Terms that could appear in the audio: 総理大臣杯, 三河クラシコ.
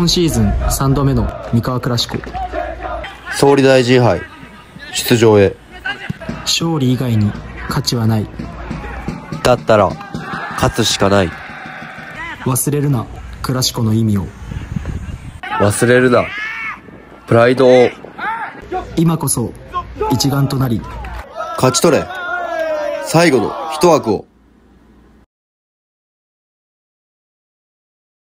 今シーズン3度目の三河クラシコ。総理大臣杯出場へ。勝利以外に価値はない。だったら勝つしかない。忘れるな、クラシコの意味を。忘れるな、プライドを。今こそ一丸となり勝ち取れ、最後の一枠を。